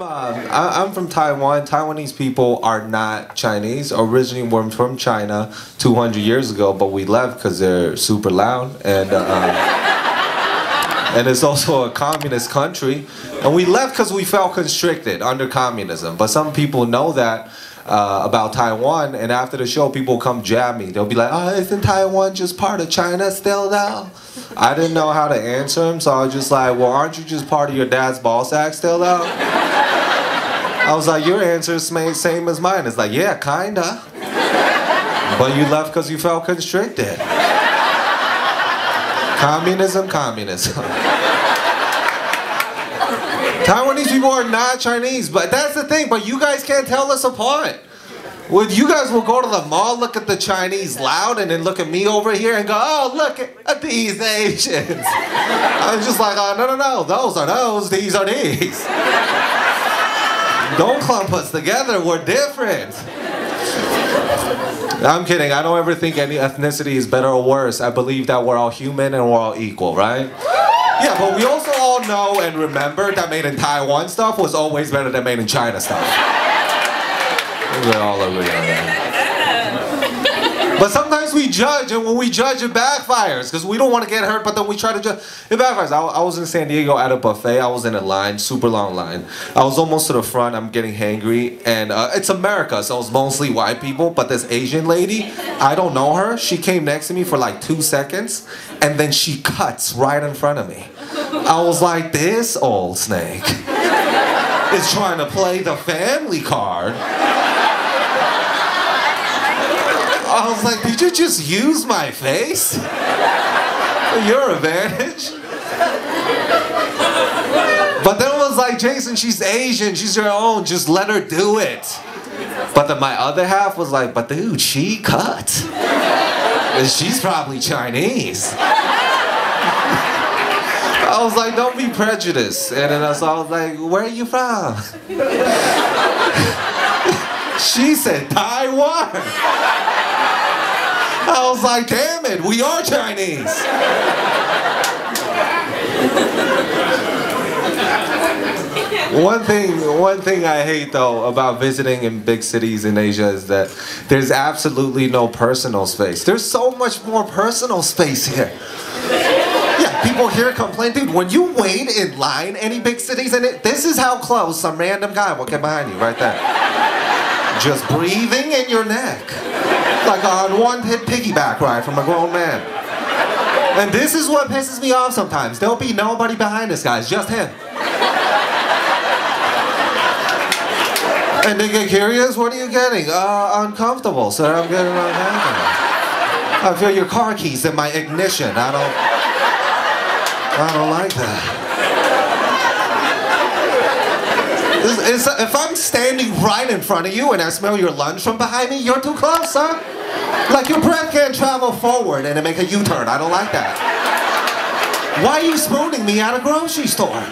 I'm from Taiwan. Taiwanese people are not Chinese. Originally, we're from China 200 years ago, but we left because they're super loud, and it's also a communist country. And we left because we felt constricted under communism. But some people know that about Taiwan, and after the show, people come jab me. They'll be like, "Oh, isn't Taiwan just part of China still now?" I didn't know how to answer them, so I was just like, "Well, aren't you just part of your dad's ball sack still now?" I was like, "Your answer is same as mine." It's like, "Yeah, kinda." But you left because you felt constricted. Communism, communism. Taiwanese people are not Chinese, but that's the thing, but you guys can't tell us apart. Well, you guys will go to the mall, look at the Chinese loud, and then look at me over here and go, "Oh, look at these Asians." I'm just like, "Oh, no, no, no, those are those, these are these." Don't clump us together, we're different. I'm kidding, I don't ever think any ethnicity is better or worse. I believe that we're all human and we're all equal, right? Yeah, but we also all know and remember that made in Taiwan stuff was always better than made in China stuff. We're all over here. But sometimes we judge, and when we judge, it backfires, because we don't want to get hurt, but then we try to judge. It backfires. I was in San Diego at a buffet. I was in a line, super long line. I was almost to the front. I'm getting hangry, and it's America, so it's mostly white people, but this Asian lady, I don't know her. She came next to me for like 2 seconds, and then she cuts right in front of me. I was like, this old snake is trying to play the family card. I was like, did you just use my face for your advantage? But then it was like, Jason, she's Asian, she's your own, just let her do it. But then my other half was like, but dude, she cut. And she's probably Chinese. I was like, don't be prejudiced. And then I was like, where are you from? She said, Taiwan. I was like, damn it, we are Chinese. One thing I hate though about visiting in big cities in Asia is that there's absolutely no personal space. There's so much more personal space here. People here complain, dude, when you wait in line, any big cities in it, this is how close some random guy will get behind you, right there. Just breathing in your neck. Like on one hit piggyback ride from a grown man. And this is what pisses me off sometimes. There'll be nobody behind this guy, it's just him. And they get curious, what are you getting? Uncomfortable, sir, I'm getting uncomfortable. I feel your car keys in my ignition, I don't like that. If I'm standing right in front of you and I smell your lunch from behind me, you're too close, huh? Like your breath can't travel forward and make a U-turn. I don't like that. Why are you spooning me at a grocery store?